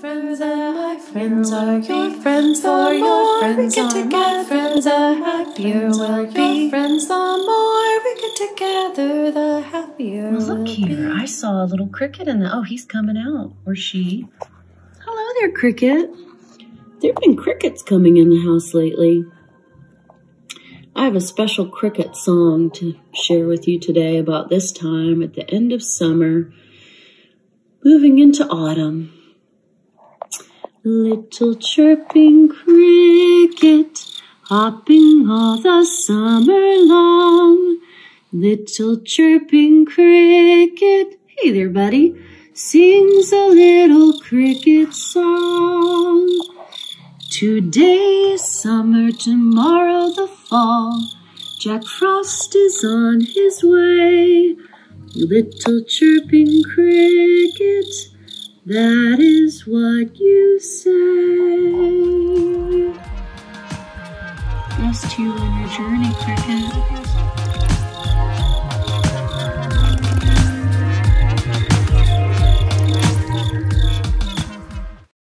friends and my friends are your friends. The more we get together, the happier we'll be. Friends, the more we get together, the happier we'll be. Look here, I saw a little cricket in the. Oh, he's coming out, or she. Hello there, cricket. There've been crickets coming in the house lately. I have a special cricket song to share with you today about this time at the end of summer, moving into autumn. Little chirping cricket, hopping all the summer long. Little chirping cricket, hey there buddy, sings a little cricket song. Today is summer, tomorrow the fall. Jack Frost is on his way. Little chirping cricket, that is what you say. Rest you on your journey, cricket.